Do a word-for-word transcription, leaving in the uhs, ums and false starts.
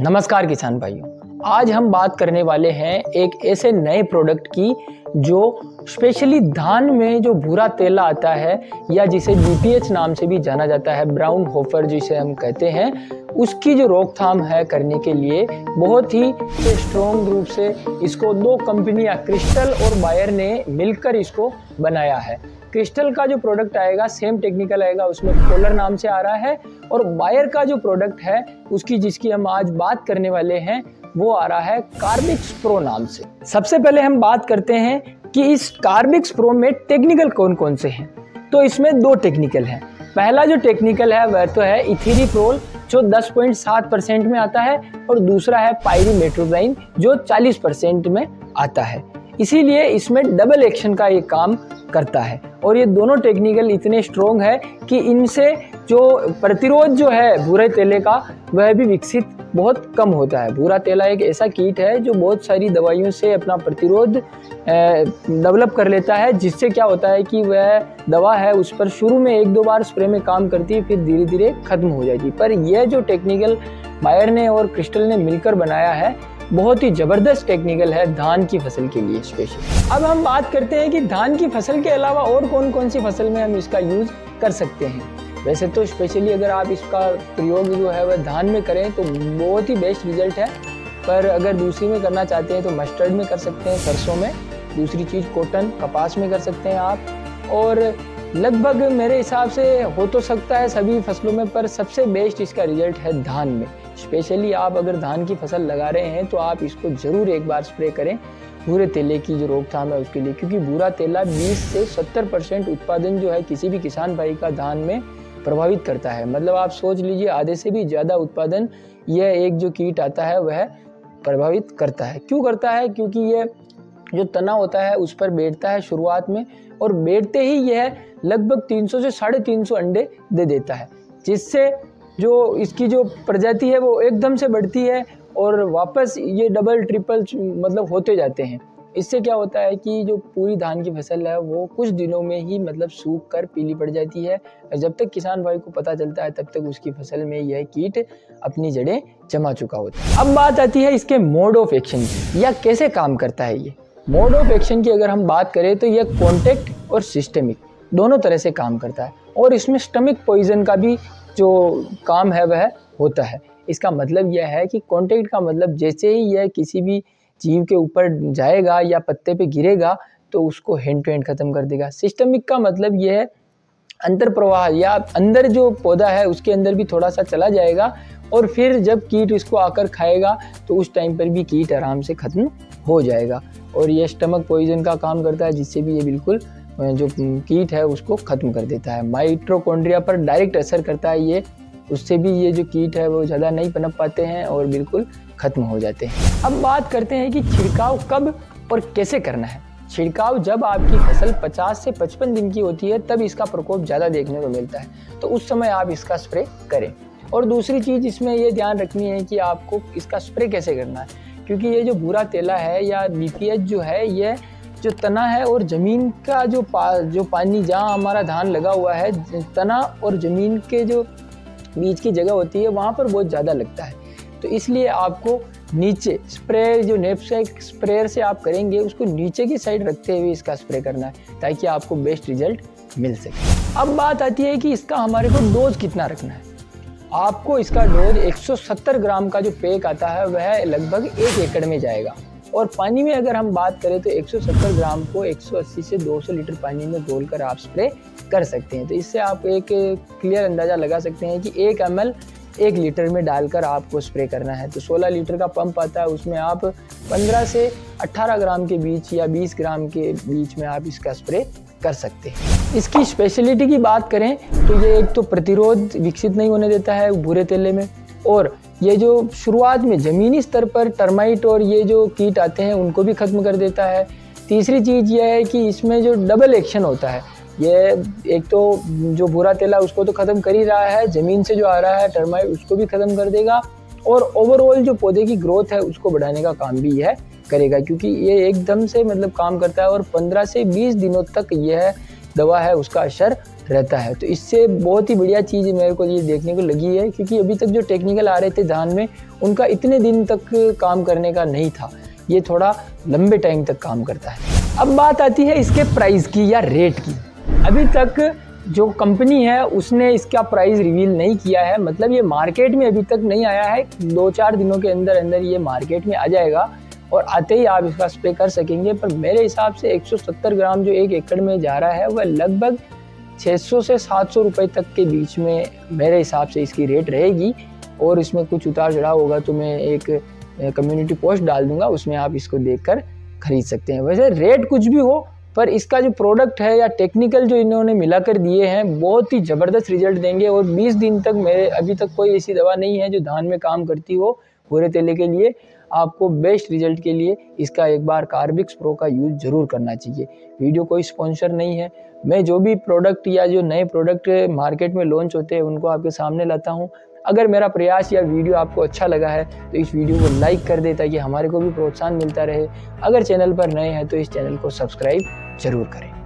नमस्कार किसान भाइयों, आज हम बात करने वाले हैं एक ऐसे नए प्रोडक्ट की जो स्पेशली धान में जो भूरा तेला आता है या जिसे बी पी एच नाम से भी जाना जाता है, ब्राउन होफर जिसे हम कहते हैं, उसकी जो रोकथाम है करने के लिए बहुत ही स्ट्रॉन्ग रूप से इसको दो कंपनियां क्रिस्टल और बायर ने मिलकर इसको बनाया है। क्रिस्टल का जो प्रोडक्ट आएगा सेम टेक्निकल आएगा, उसमें कोलर नाम से आ रहा है, और बायर का जो प्रोडक्ट है उसकी जिसकी हम आज बात करने वाले हैं वो आ रहा है कार्बिक्स प्रो नाम से। सबसे पहले हम बात करते हैं कि इस कार्बिक्स प्रो में टेक्निकल कौन कौन से हैं। तो इसमें दो टेक्निकल हैं। पहला जो टेक्निकल है वह तो है इथीरी प्रोल जो दस पॉइंट सात परसेंट में आता है, और दूसरा है पायरीमेट्रोबाइन जो चालीस परसेंट में आता है। इसीलिए इसमें डबल एक्शन का ये काम करता है, और ये दोनों टेक्निकल इतने स्ट्रोंग है कि इनसे जो प्रतिरोध जो है भूरे तेले का वह भी विकसित बहुत कम होता है। भूरा तेला एक ऐसा कीट है जो बहुत सारी दवाइयों से अपना प्रतिरोध डेवलप कर लेता है, जिससे क्या होता है कि वह दवा है उस पर शुरू में एक दो बार स्प्रे में काम करती है, फिर धीरे धीरे खत्म हो जाएगी। पर यह जो टेक्निकल बायर ने और क्रिस्टल ने मिलकर बनाया है बहुत ही ज़बरदस्त टेक्निकल है धान की फसल के लिए स्पेशल। अब हम बात करते हैं कि धान की फसल के अलावा और कौन कौन सी फसल में हम इसका यूज़ कर सकते हैं। वैसे तो स्पेशली अगर आप इसका प्रयोग जो है वह धान में करें तो बहुत ही बेस्ट रिजल्ट है, पर अगर दूसरी में करना चाहते हैं तो मस्टर्ड में कर सकते हैं, सरसों में, दूसरी चीज़ कॉटन कपास में कर सकते हैं आप। और लगभग मेरे हिसाब से हो तो सकता है सभी फसलों में, पर सबसे बेस्ट इसका रिजल्ट है धान में। स्पेशली आप अगर धान की फसल लगा रहे हैं तो आप इसको ज़रूर एक बार स्प्रे करें भूरे तेले की जो रोकथाम है उसके लिए, क्योंकि भूरा तेला बीस से सत्तर परसेंट उत्पादन जो है किसी भी किसान भाई का धान में प्रभावित करता है। मतलब आप सोच लीजिए आधे से भी ज़्यादा उत्पादन यह एक जो कीट आता है वह प्रभावित करता है। क्यों करता है? क्योंकि ये जो तना होता है उस पर बैठता है शुरुआत में, और बैठते ही यह लगभग तीन सौ से साढ़े तीन सौ अंडे दे देता है, जिससे जो इसकी जो प्रजाति है वो एकदम से बढ़ती है और वापस ये डबल ट्रिपल मतलब होते जाते हैं। इससे क्या होता है कि जो पूरी धान की फसल है वो कुछ दिनों में ही मतलब सूख कर पीली पड़ जाती है, और जब तक किसान भाई को पता चलता है तब तक उसकी फसल में यह कीट अपनी जड़ें जमा चुका होता है। अब बात आती है इसके मोड ऑफ एक्शन की, या कैसे काम करता है ये। मोड ऑफ एक्शन की अगर हम बात करें तो यह कॉन्टैक्ट और सिस्टमिक दोनों तरह से काम करता है, और इसमें स्टमिक पॉइजन का भी जो काम है वह होता है। इसका मतलब यह है कि कॉन्टैक्ट का मतलब जैसे ही यह किसी भी जीव के ऊपर जाएगा या पत्ते पे गिरेगा तो उसको हैंड टू हैंड ख़त्म कर देगा। सिस्टमिक का मतलब यह है अंतर प्रवाह, या अंदर जो पौधा है उसके अंदर भी थोड़ा सा चला जाएगा, और फिर जब कीट इसको आकर खाएगा तो उस टाइम पर भी कीट आराम से ख़त्म हो जाएगा। और यह स्टमक पॉइजन का काम करता है, जिससे भी ये बिल्कुल जो कीट है उसको ख़त्म कर देता है। माइटोकॉन्ड्रिया पर डायरेक्ट असर करता है ये, उससे भी ये जो कीट है वो ज़्यादा नहीं पनप पाते हैं और बिल्कुल ख़त्म हो जाते हैं। अब बात करते हैं कि छिड़काव कब और कैसे करना है। छिड़काव जब आपकी फसल पचास से पचपन दिन की होती है तब इसका प्रकोप ज़्यादा देखने को मिलता है, तो उस समय आप इसका स्प्रे करें। और दूसरी चीज़ इसमें यह ध्यान रखनी है कि आपको इसका स्प्रे कैसे करना है, क्योंकि ये जो भूरा तेला है या बी पी एच जो है यह जो तना है और ज़मीन का जो पा जो पानी जहाँ हमारा धान लगा हुआ है, तना और ज़मीन के जो बीच की जगह होती है वहाँ पर बहुत ज़्यादा लगता है। तो इसलिए आपको नीचे स्प्रे जो नेपसेक स्प्रेयर से आप करेंगे उसको नीचे की साइड रखते हुए इसका स्प्रे करना है, ताकि आपको बेस्ट रिजल्ट मिल सके। अब बात आती है कि इसका हमारे को डोज कितना रखना है। आपको इसका डोज एक सौ सत्तर ग्राम का जो पैक आता है वह लगभग एक एकड़ में जाएगा, और पानी में अगर हम बात करें तो एक सौ सत्तर ग्राम को एक सौ अस्सी से दो सौ लीटर पानी में घोलकर आप स्प्रे कर सकते हैं। तो इससे आप एक क्लियर अंदाज़ा लगा सकते हैं कि एक एम एल एक लीटर में डालकर आपको स्प्रे करना है। तो सोलह लीटर का पंप आता है, उसमें आप पंद्रह से अठारह ग्राम के बीच या बीस ग्राम के बीच में आप इसका स्प्रे कर सकते हैं। इसकी स्पेशलिटी की बात करें तो ये एक तो प्रतिरोध विकसित नहीं होने देता है भूरे तेले में, और ये जो शुरुआत में ज़मीनी स्तर पर टर्माइट और ये जो कीट आते हैं उनको भी ख़त्म कर देता है। तीसरी चीज़ यह है कि इसमें जो डबल एक्शन होता है, ये एक तो जो भूरा तेला उसको तो ख़त्म कर ही रहा है, ज़मीन से जो आ रहा है टर्माइट उसको भी ख़त्म कर देगा, और ओवरऑल जो पौधे की ग्रोथ है उसको बढ़ाने का काम भी यह करेगा, क्योंकि ये एकदम से मतलब काम करता है। और पंद्रह से बीस दिनों तक यह दवा है उसका असर रहता है। तो इससे बहुत ही बढ़िया चीज़ मेरे को ये देखने को लगी है, क्योंकि अभी तक जो टेक्निकल आ रहे थे धान में उनका इतने दिन तक काम करने का नहीं था, ये थोड़ा लंबे टाइम तक काम करता है। अब बात आती है इसके प्राइस की या रेट की। अभी तक जो कंपनी है उसने इसका प्राइस रिवील नहीं किया है, मतलब ये मार्केट में अभी तक नहीं आया है। दो चार दिनों के अंदर अंदर ये मार्केट में आ जाएगा और आते ही आप इसका स्प्रे कर सकेंगे। पर मेरे हिसाब से एक सौ सत्तर ग्राम जो एक एकड़ में जा रहा है वह लगभग छह सौ से सात सौ रुपए तक के बीच में मेरे हिसाब से इसकी रेट रहेगी। और इसमें कुछ उतार चढ़ाव होगा तो मैं एक कम्युनिटी पोस्ट डाल दूंगा, उसमें आप इसको देखकर खरीद सकते हैं। वैसे रेट कुछ भी हो पर इसका जो प्रोडक्ट है या टेक्निकल जो इन्होंने मिलाकर दिए हैं बहुत ही ज़बरदस्त रिजल्ट देंगे। और बीस दिन तक मेरे अभी तक कोई ऐसी दवा नहीं है जो धान में काम करती हो। पूरे तेले के लिए आपको बेस्ट रिजल्ट के लिए इसका एक बार कार्बिक्स प्रो का यूज़ ज़रूर करना चाहिए। वीडियो कोई स्पॉन्सर नहीं है, मैं जो भी प्रोडक्ट या जो नए प्रोडक्ट मार्केट में लॉन्च होते हैं उनको आपके सामने लाता हूँ। अगर मेरा प्रयास या वीडियो आपको अच्छा लगा है तो इस वीडियो को लाइक कर दे ताकि हमारे को भी प्रोत्साहन मिलता रहे। अगर चैनल पर नए हैं तो इस चैनल को सब्सक्राइब जरूर करें।